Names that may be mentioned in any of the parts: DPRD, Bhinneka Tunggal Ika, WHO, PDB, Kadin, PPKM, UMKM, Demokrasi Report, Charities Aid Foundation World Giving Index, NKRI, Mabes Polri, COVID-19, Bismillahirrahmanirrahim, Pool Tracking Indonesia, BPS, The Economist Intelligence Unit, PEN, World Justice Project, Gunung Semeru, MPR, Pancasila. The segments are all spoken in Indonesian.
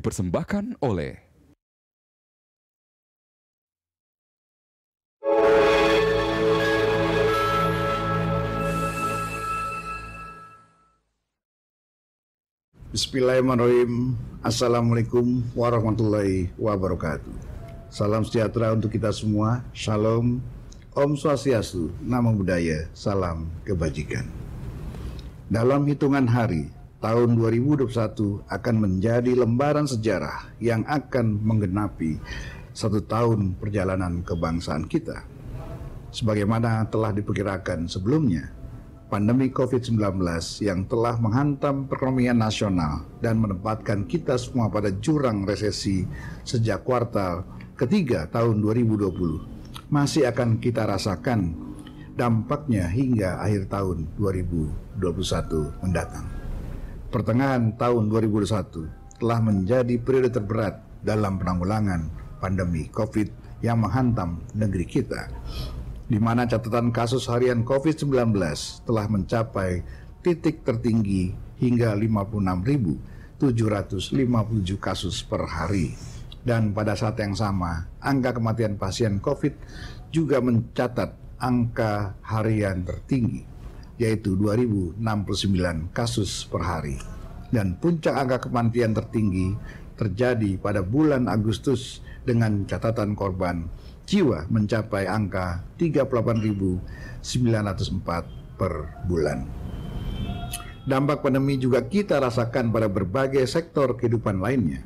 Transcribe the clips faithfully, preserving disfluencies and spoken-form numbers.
dipersembahkan oleh Bismillahirrahmanirrahim. Assalamualaikum warahmatullahi wabarakatuh. Salam sejahtera untuk kita semua. Shalom, Om Swastiastu, Namo Buddhaya, Salam Kebajikan. Dalam hitungan hari, tahun dua ribu dua puluh satu akan menjadi lembaran sejarah yang akan menggenapi satu tahun perjalanan kebangsaan kita. Sebagaimana telah diperkirakan sebelumnya, pandemi covid sembilan belas yang telah menghantam perekonomian nasional dan menempatkan kita semua pada jurang resesi sejak kuartal ketiga tahun dua ribu dua puluh masih akan kita rasakan dampaknya hingga akhir tahun dua ribu dua puluh satu mendatang. Pertengahan tahun dua ribu dua puluh satu telah menjadi periode terberat dalam penanggulangan pandemi COVID yang menghantam negeri kita, di mana catatan kasus harian covid sembilan belas telah mencapai titik tertinggi hingga lima puluh enam ribu tujuh ratus lima puluh tujuh kasus per hari. Dan pada saat yang sama, angka kematian pasien COVID juga mencatat angka harian tertinggi, yaitu dua ribu enam puluh sembilan kasus per hari. Dan puncak angka kematian tertinggi terjadi pada bulan Agustus dengan catatan korban jiwa mencapai angka tiga puluh delapan ribu sembilan ratus empat per bulan. Dampak pandemi juga kita rasakan pada berbagai sektor kehidupan lainnya.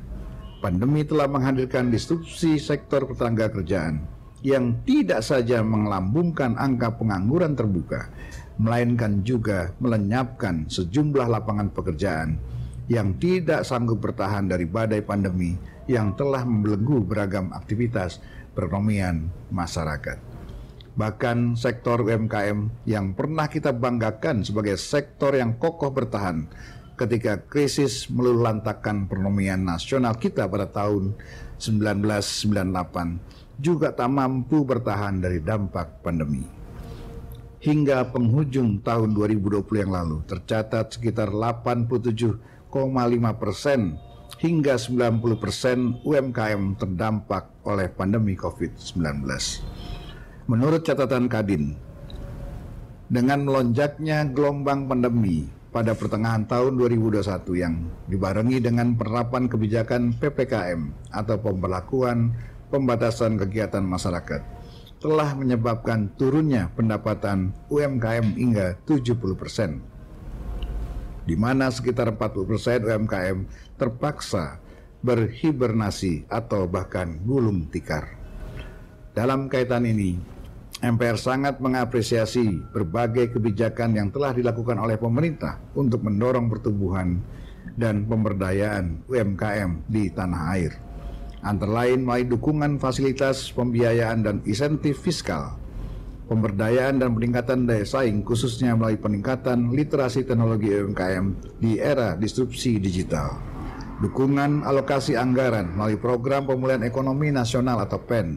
Pandemi telah menghadirkan disrupsi sektor ketenaga kerjaan yang tidak saja melambungkan angka pengangguran terbuka, melainkan juga melenyapkan sejumlah lapangan pekerjaan yang tidak sanggup bertahan dari badai pandemi yang telah membelenggu beragam aktivitas perekonomian masyarakat. Bahkan sektor U M K M yang pernah kita banggakan sebagai sektor yang kokoh bertahan ketika krisis meluluhlantakkan perekonomian nasional kita pada tahun seribu sembilan ratus sembilan puluh delapan juga tak mampu bertahan dari dampak pandemi. Hingga penghujung tahun dua ribu dua puluh yang lalu tercatat sekitar delapan puluh tujuh koma lima persen hingga sembilan puluh persen U M K M terdampak oleh pandemi covid sembilan belas. Menurut catatan Kadin, dengan melonjaknya gelombang pandemi pada pertengahan tahun dua ribu dua puluh satu yang dibarengi dengan penerapan kebijakan P P K M atau pemberlakuan pembatasan kegiatan masyarakat, telah menyebabkan turunnya pendapatan U M K M hingga tujuh puluh persen. Di mana sekitar empat puluh persen U M K M terpaksa berhibernasi atau bahkan gulung tikar. Dalam kaitan ini, M P R sangat mengapresiasi berbagai kebijakan yang telah dilakukan oleh pemerintah untuk mendorong pertumbuhan dan pemberdayaan U M K M di tanah air. Antara lain melalui dukungan fasilitas pembiayaan dan insentif fiskal, pemberdayaan dan peningkatan daya saing khususnya melalui peningkatan literasi teknologi U M K M di era disrupsi digital, dukungan alokasi anggaran melalui program pemulihan ekonomi nasional atau P E N,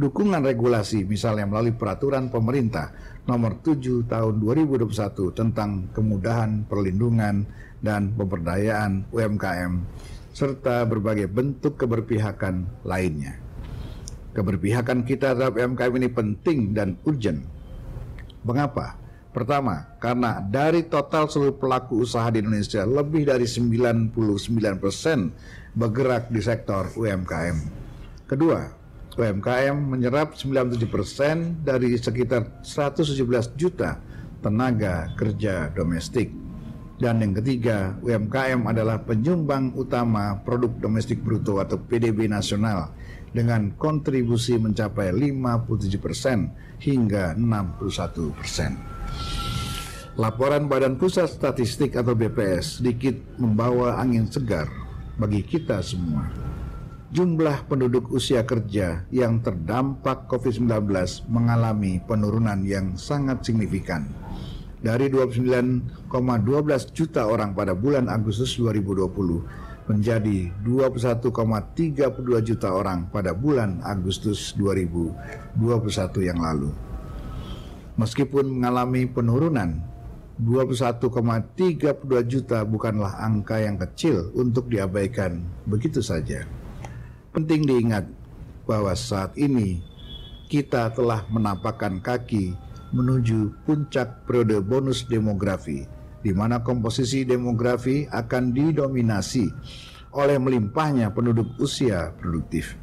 dukungan regulasi misalnya melalui peraturan pemerintah nomor tujuh tahun dua ribu dua puluh satu tentang kemudahan perlindungan dan pemberdayaan U M K M, serta berbagai bentuk keberpihakan lainnya. Keberpihakan kita terhadap U M K M ini penting dan urgent. Mengapa? Pertama, karena dari total seluruh pelaku usaha di Indonesia, lebih dari sembilan puluh sembilan persen bergerak di sektor U M K M. Kedua, U M K M menyerap sembilan puluh tujuh persen dari sekitar seratus tujuh belas juta tenaga kerja domestik. Dan yang ketiga, U M K M adalah penyumbang utama produk domestik bruto atau P D B nasional, dengan kontribusi mencapai lima puluh tujuh persen hingga enam puluh satu persen. Laporan Badan Pusat Statistik atau B P S sedikit membawa angin segar bagi kita semua. Jumlah penduduk usia kerja yang terdampak covid sembilan belas mengalami penurunan yang sangat signifikan. Dari dua puluh sembilan koma satu dua juta orang pada bulan Agustus dua ribu dua puluh menjadi dua puluh satu koma tiga dua juta orang pada bulan Agustus dua ribu dua puluh satu yang lalu. Meskipun mengalami penurunan, dua puluh satu koma tiga dua juta bukanlah angka yang kecil untuk diabaikan begitu saja. Penting diingat bahwa saat ini kita telah menapakkan kaki menuju puncak periode bonus demografi, di mana komposisi demografi akan didominasi oleh melimpahnya penduduk usia produktif,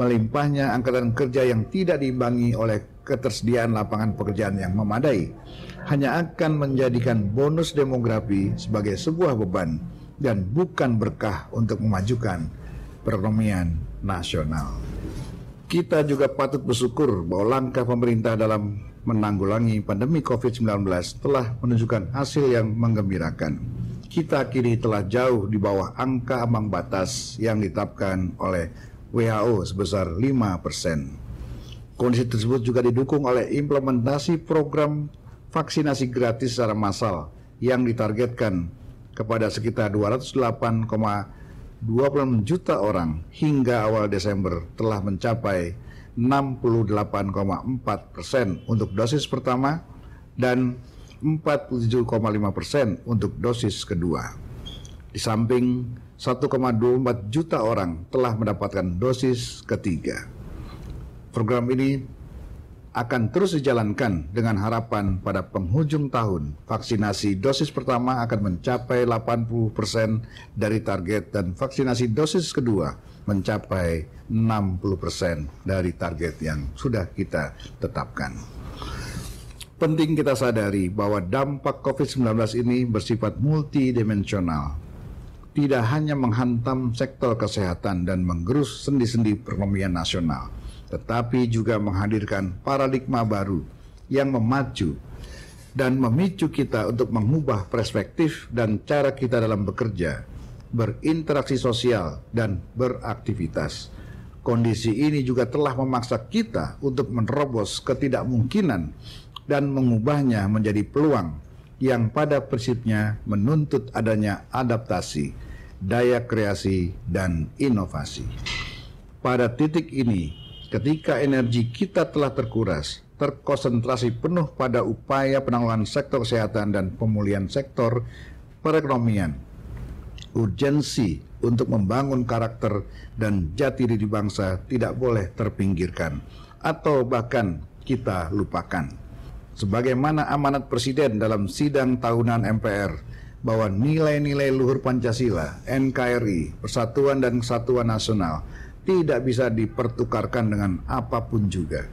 melimpahnya angkatan kerja yang tidak diimbangi oleh ketersediaan lapangan pekerjaan yang memadai, hanya akan menjadikan bonus demografi sebagai sebuah beban dan bukan berkah untuk memajukan perekonomian nasional. Kita juga patut bersyukur bahwa langkah pemerintah dalam menanggulangi pandemi covid sembilan belas telah menunjukkan hasil yang menggembirakan. Kita kini telah jauh di bawah angka ambang batas yang ditetapkan oleh W H O sebesar lima persen. Kondisi tersebut juga didukung oleh implementasi program vaksinasi gratis secara massal yang ditargetkan kepada sekitar dua ratus delapan koma dua enam juta orang hingga awal Desember telah mencapai enam puluh delapan koma empat persen untuk dosis pertama dan empat puluh tujuh koma lima persen untuk dosis kedua. Di samping satu koma dua empat juta orang telah mendapatkan dosis ketiga. Program ini akan terus dijalankan dengan harapan pada penghujung tahun vaksinasi dosis pertama akan mencapai delapan puluh persen dari target dan vaksinasi dosis kedua mencapai enam puluh persen dari target yang sudah kita tetapkan. Penting kita sadari bahwa dampak covid sembilan belas ini bersifat multidimensional, tidak hanya menghantam sektor kesehatan dan menggerus sendi-sendi perekonomian nasional, tetapi juga menghadirkan paradigma baru yang memacu dan memicu kita untuk mengubah perspektif dan cara kita dalam bekerja, berinteraksi sosial, dan beraktivitas. Kondisi ini juga telah memaksa kita untuk menerobos ketidakmungkinan dan mengubahnya menjadi peluang yang pada prinsipnya menuntut adanya adaptasi, daya kreasi, dan inovasi. Pada titik ini, ketika energi kita telah terkuras, terkonsentrasi penuh pada upaya penanggulangan sektor kesehatan dan pemulihan sektor perekonomian, urgensi untuk membangun karakter dan jati diri bangsa tidak boleh terpinggirkan atau bahkan kita lupakan. Sebagaimana amanat Presiden dalam sidang tahunan M P R bahwa nilai-nilai luhur Pancasila, N K R I, persatuan dan kesatuan nasional tidak bisa dipertukarkan dengan apapun juga.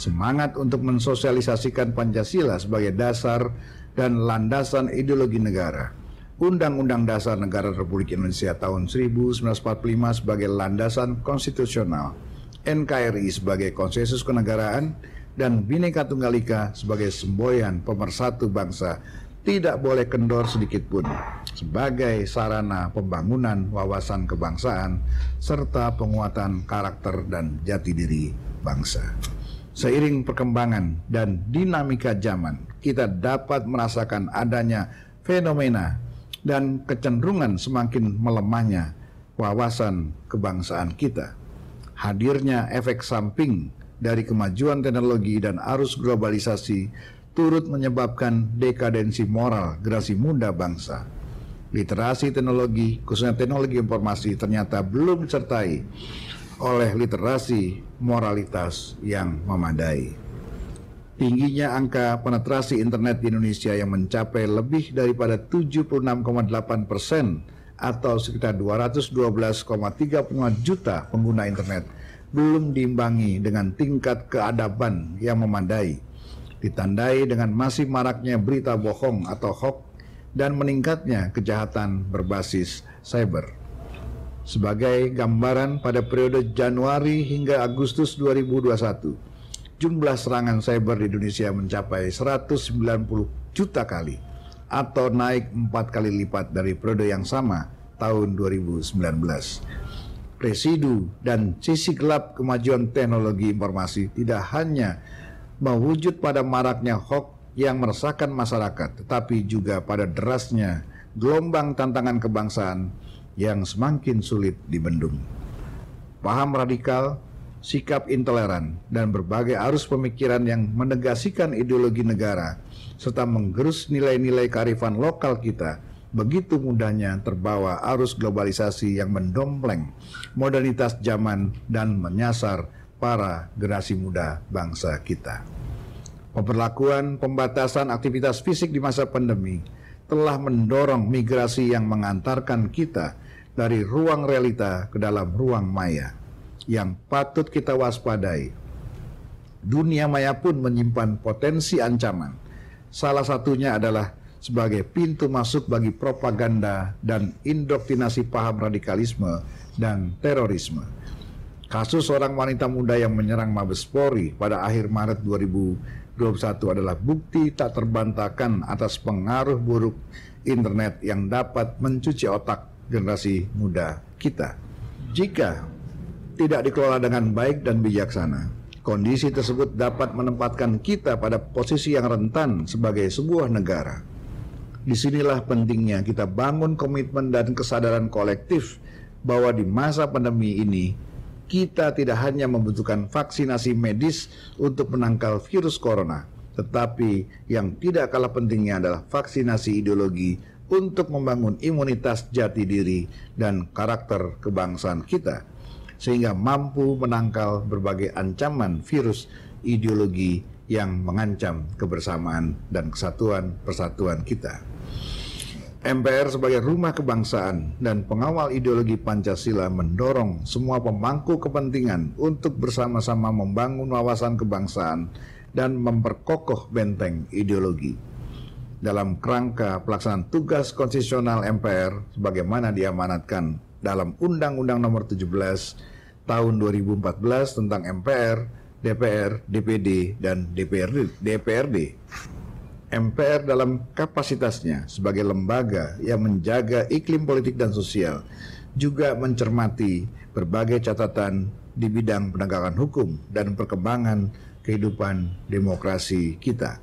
Semangat untuk mensosialisasikan Pancasila sebagai dasar dan landasan ideologi negara, Undang-Undang Dasar Negara Republik Indonesia tahun seribu sembilan ratus empat puluh lima sebagai landasan konstitusional, N K R I sebagai konsensus kenegaraan, dan Bhinneka Tunggal Ika sebagai semboyan pemersatu bangsa tidak boleh kendor sedikitpun sebagai sarana pembangunan wawasan kebangsaan serta penguatan karakter dan jati diri bangsa. Seiring perkembangan dan dinamika zaman, kita dapat merasakan adanya fenomena dan kecenderungan semakin melemahnya wawasan kebangsaan kita. Hadirnya efek samping dari kemajuan teknologi dan arus globalisasi turut menyebabkan dekadensi moral generasi muda bangsa. Literasi teknologi, khususnya teknologi informasi, ternyata belum disertai oleh literasi moralitas yang memadai. Tingginya angka penetrasi internet di Indonesia yang mencapai lebih daripada tujuh puluh enam koma delapan persen atau sekitar dua ratus dua belas koma tiga puluh lima juta pengguna internet belum diimbangi dengan tingkat keadaban yang memadai, ditandai dengan masih maraknya berita bohong atau hoax dan meningkatnya kejahatan berbasis cyber. Sebagai gambaran, pada periode Januari hingga Agustus dua ribu dua puluh satu, jumlah serangan cyber di Indonesia mencapai seratus sembilan puluh juta kali atau naik empat kali lipat dari periode yang sama tahun dua ribu sembilan belas. Residu dan sisi gelap kemajuan teknologi informasi tidak hanya mewujud pada maraknya hoax yang meresahkan masyarakat, tetapi juga pada derasnya gelombang tantangan kebangsaan yang semakin sulit dibendung. Paham radikal, sikap intoleran, dan berbagai arus pemikiran yang menegasikan ideologi negara, serta menggerus nilai-nilai kearifan lokal kita, begitu mudahnya terbawa arus globalisasi yang mendompleng modernitas zaman dan menyasar para generasi muda bangsa kita. Pemberlakuan pembatasan aktivitas fisik di masa pandemi telah mendorong migrasi yang mengantarkan kita dari ruang realita ke dalam ruang maya yang patut kita waspadai. Dunia maya pun menyimpan potensi ancaman. Salah satunya adalah sebagai pintu masuk bagi propaganda dan indoktrinasi paham radikalisme dan terorisme. Kasus seorang wanita muda yang menyerang Mabes Polri pada akhir Maret dua ribu dua puluh satu adalah bukti tak terbantahkan atas pengaruh buruk internet yang dapat mencuci otak generasi muda kita. Jika tidak dikelola dengan baik dan bijaksana, kondisi tersebut dapat menempatkan kita pada posisi yang rentan sebagai sebuah negara. Disinilah pentingnya kita bangun komitmen dan kesadaran kolektif bahwa di masa pandemi ini kita tidak hanya membutuhkan vaksinasi medis untuk menangkal virus corona, tetapi yang tidak kalah pentingnya adalah vaksinasi ideologi untuk membangun imunitas jati diri dan karakter kebangsaan kita, sehingga mampu menangkal berbagai ancaman virus ideologi yang mengancam kebersamaan dan kesatuan persatuan kita. M P R sebagai rumah kebangsaan dan pengawal ideologi Pancasila mendorong semua pemangku kepentingan untuk bersama-sama membangun wawasan kebangsaan dan memperkokoh benteng ideologi. Dalam kerangka pelaksanaan tugas konstitusional M P R sebagaimana diamanatkan dalam Undang-Undang Nomor tujuh belas Tahun dua ribu empat belas tentang M P R, D P R, D P D, dan D P R D. M P R dalam kapasitasnya sebagai lembaga yang menjaga iklim politik dan sosial juga mencermati berbagai catatan di bidang penegakan hukum dan perkembangan kehidupan demokrasi kita.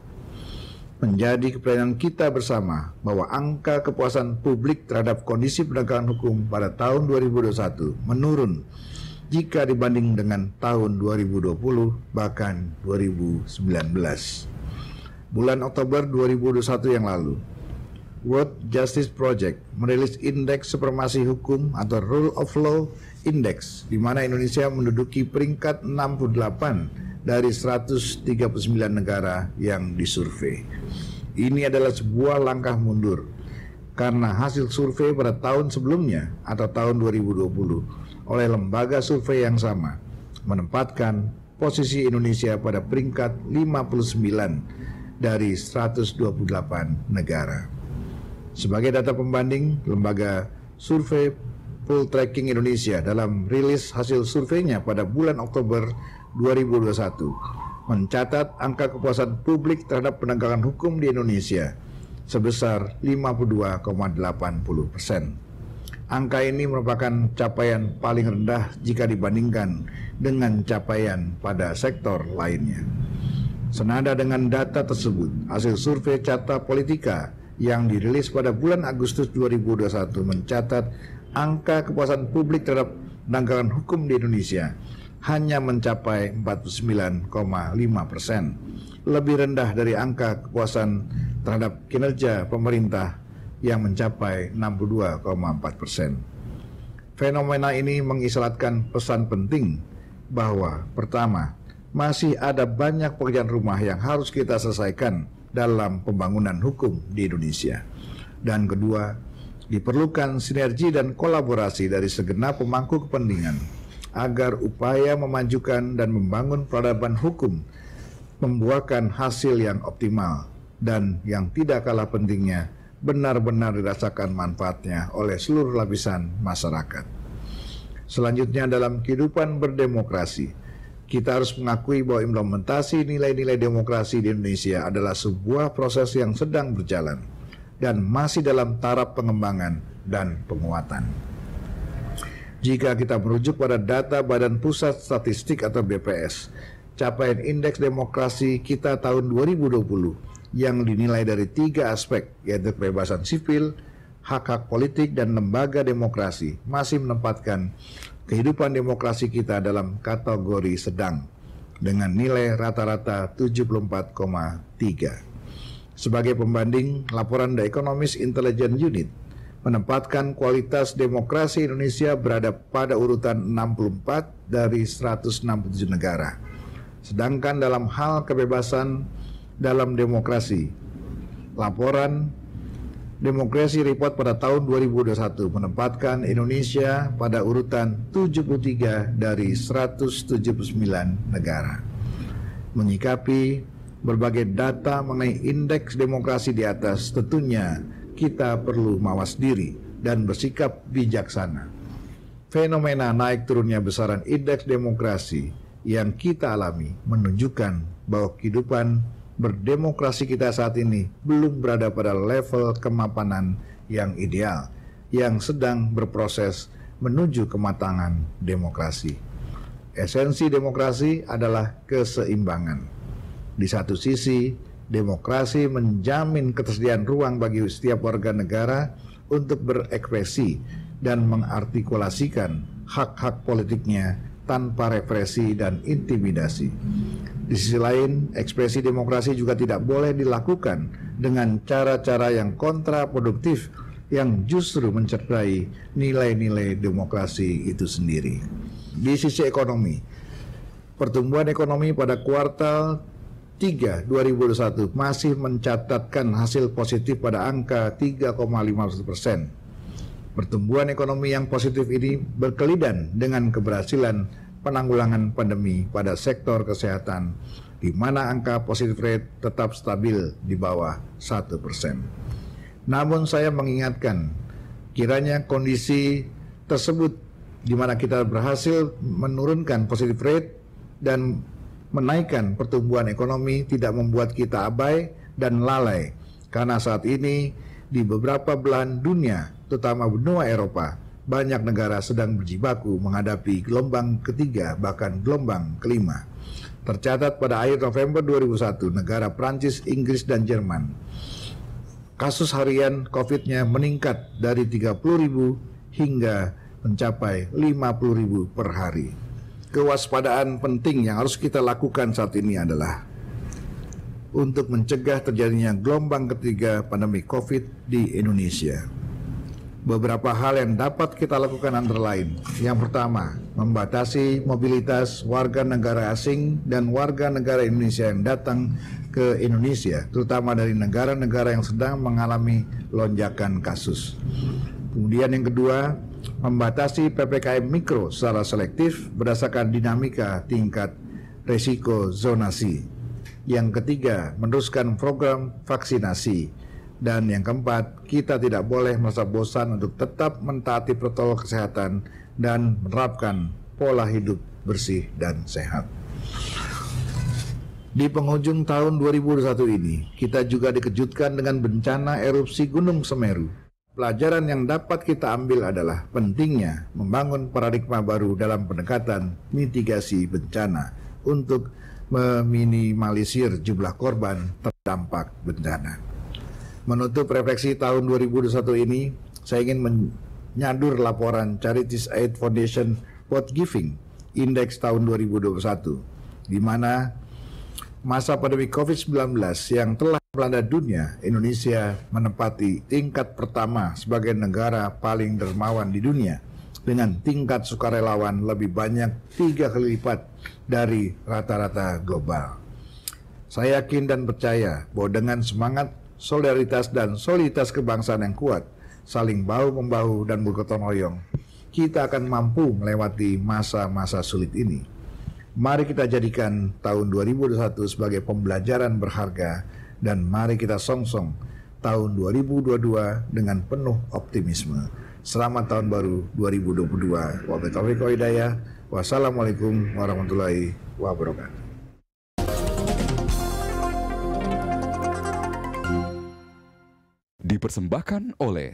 Menjadi kepercayaan kita bersama bahwa angka kepuasan publik terhadap kondisi penegakan hukum pada tahun dua ribu dua puluh satu menurun jika dibanding dengan tahun dua ribu dua puluh bahkan dua ribu sembilan belas. Bulan Oktober dua ribu dua puluh satu yang lalu, World Justice Project merilis Indeks Supremasi Hukum atau Rule of Law Index, di mana Indonesia menduduki peringkat enam puluh delapan dari seratus tiga puluh sembilan negara yang disurvei. Ini adalah sebuah langkah mundur karena hasil survei pada tahun sebelumnya atau tahun dua ribu dua puluh oleh lembaga survei yang sama menempatkan posisi Indonesia pada peringkat lima puluh sembilan dari seratus dua puluh delapan negara. Sebagai data pembanding, lembaga survei Pool Tracking Indonesia dalam rilis hasil surveinya pada bulan Oktober dua ribu dua puluh satu mencatat angka kepuasan publik terhadap penegakan hukum di Indonesia sebesar lima puluh dua koma delapan nol persen. Angka ini merupakan capaian paling rendah jika dibandingkan dengan capaian pada sektor lainnya. Senada dengan data tersebut, hasil survei Carta Politika yang dirilis pada bulan Agustus dua ribu dua puluh satu mencatat angka kepuasan publik terhadap penegakan hukum di Indonesia hanya mencapai empat puluh sembilan koma lima persen, lebih rendah dari angka kepuasan terhadap kinerja pemerintah yang mencapai enam puluh dua koma empat persen. Fenomena ini mengisyaratkan pesan penting bahwa pertama, masih ada banyak pekerjaan rumah yang harus kita selesaikan dalam pembangunan hukum di Indonesia. Dan kedua, diperlukan sinergi dan kolaborasi dari segenap pemangku kepentingan agar upaya memajukan dan membangun peradaban hukum membuahkan hasil yang optimal dan yang tidak kalah pentingnya benar-benar dirasakan manfaatnya oleh seluruh lapisan masyarakat. Selanjutnya, dalam kehidupan berdemokrasi, kita harus mengakui bahwa implementasi nilai-nilai demokrasi di Indonesia adalah sebuah proses yang sedang berjalan dan masih dalam taraf pengembangan dan penguatan. Jika kita merujuk pada data Badan Pusat Statistik atau B P S, capaian indeks demokrasi kita tahun dua ribu dua puluh yang dinilai dari tiga aspek, yaitu kebebasan sipil, hak-hak politik, dan lembaga demokrasi, masih menempatkan kehidupan demokrasi kita dalam kategori sedang dengan nilai rata-rata tujuh puluh empat koma tiga. Sebagai pembanding, laporan The Economist Intelligence Unit menempatkan kualitas demokrasi Indonesia berada pada urutan enam puluh empat dari seratus enam puluh tujuh negara. Sedangkan dalam hal kebebasan dalam demokrasi, laporan Demokrasi Report pada tahun dua ribu dua puluh satu menempatkan Indonesia pada urutan tujuh puluh tiga dari seratus tujuh puluh sembilan negara. Menyikapi berbagai data mengenai indeks demokrasi di atas, tentunya kita perlu mawas diri dan bersikap bijaksana. Fenomena naik turunnya besaran indeks demokrasi yang kita alami menunjukkan bahwa kehidupan berdemokrasi kita saat ini belum berada pada level kemapanan yang ideal, yang sedang berproses menuju kematangan demokrasi. Esensi demokrasi adalah keseimbangan. Di satu sisi, demokrasi menjamin ketersediaan ruang bagi setiap warga negara untuk berekspresi dan mengartikulasikan hak-hak politiknya tanpa represi dan intimidasi. Di sisi lain, ekspresi demokrasi juga tidak boleh dilakukan dengan cara-cara yang kontraproduktif yang justru mencederai nilai-nilai demokrasi itu sendiri. Di sisi ekonomi, pertumbuhan ekonomi pada kuartal tiga dua ribu dua puluh satu masih mencatatkan hasil positif pada angka tiga koma lima persen. Pertumbuhan ekonomi yang positif ini berkelidan dengan keberhasilan penanggulangan pandemi pada sektor kesehatan, di mana angka positif rate tetap stabil di bawah satu persen. Namun saya mengingatkan, kiranya kondisi tersebut di mana kita berhasil menurunkan positif rate dan menaikkan pertumbuhan ekonomi tidak membuat kita abai dan lalai, karena saat ini di beberapa belahan dunia, terutama benua Eropa, banyak negara sedang berjibaku menghadapi gelombang ketiga, bahkan gelombang kelima. Tercatat pada akhir November dua ribu satu, negara Prancis, Inggris, dan Jerman, kasus harian COVID-nya meningkat dari tiga puluh ribu hingga mencapai lima puluh ribu per hari. Kewaspadaan penting yang harus kita lakukan saat ini adalah untuk mencegah terjadinya gelombang ketiga pandemi COVID di Indonesia. Beberapa hal yang dapat kita lakukan antara lain. Yang pertama, membatasi mobilitas warga negara asing dan warga negara Indonesia yang datang ke Indonesia, terutama dari negara-negara yang sedang mengalami lonjakan kasus. Kemudian yang kedua, membatasi P P K M mikro secara selektif berdasarkan dinamika tingkat risiko zonasi. Yang ketiga, meneruskan program vaksinasi. Dan yang keempat, kita tidak boleh merasa bosan untuk tetap mentaati protokol kesehatan dan menerapkan pola hidup bersih dan sehat. Di penghujung tahun dua ribu dua puluh satu ini, kita juga dikejutkan dengan bencana erupsi Gunung Semeru. Pelajaran yang dapat kita ambil adalah pentingnya membangun paradigma baru dalam pendekatan mitigasi bencana untuk meminimalisir jumlah korban terdampak bencana. Menutup refleksi tahun dua ribu dua puluh satu ini, saya ingin menyadur laporan Charities Aid Foundation World Giving Index tahun dua ribu dua puluh satu, di mana masa pandemi covid sembilan belas yang telah melanda dunia, Indonesia menempati tingkat pertama sebagai negara paling dermawan di dunia, dengan tingkat sukarelawan lebih banyak tiga kali lipat dari rata-rata global. Saya yakin dan percaya bahwa dengan semangat solidaritas dan soliditas kebangsaan yang kuat, saling bahu-membahu dan bergotong royong, kita akan mampu melewati masa-masa sulit ini. Mari kita jadikan tahun dua ribu dua puluh satu sebagai pembelajaran berharga, dan mari kita songsong tahun dua ribu dua puluh dua dengan penuh optimisme. Selamat tahun baru dua ribu dua puluh dua. Wabillahi taufiq wal hidayah. Wassalamualaikum warahmatullahi wabarakatuh. Dipersembahkan oleh